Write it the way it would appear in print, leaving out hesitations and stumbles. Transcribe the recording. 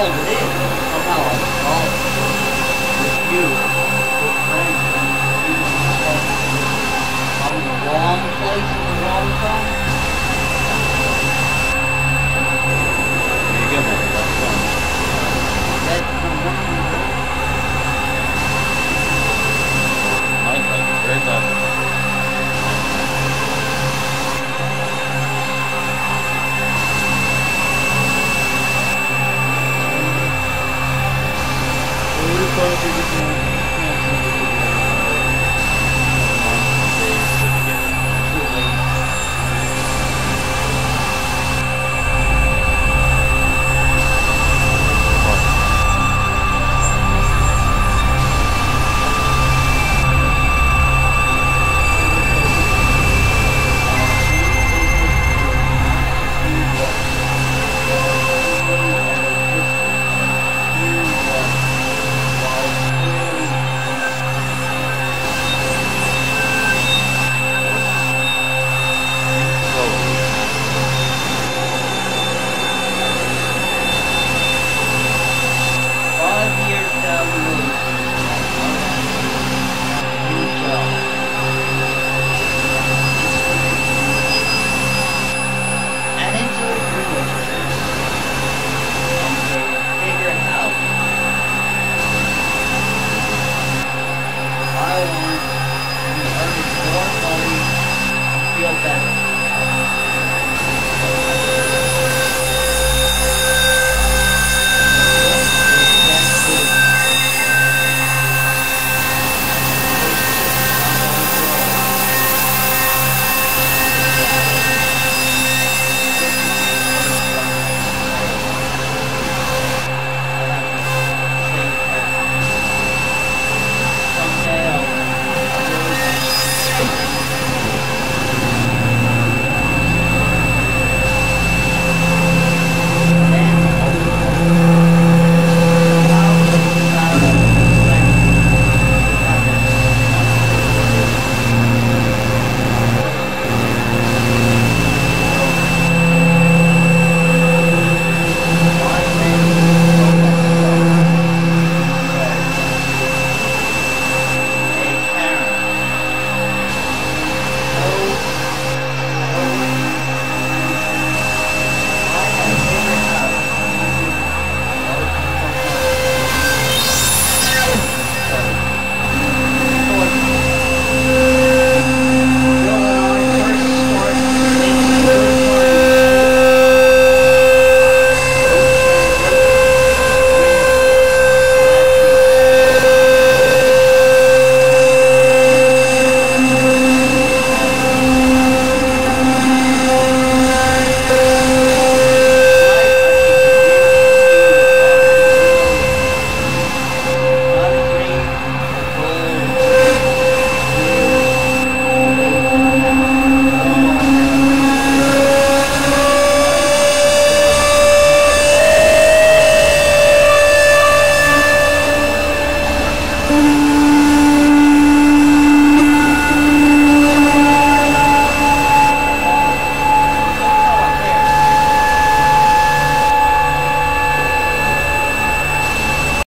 all of it in somehow.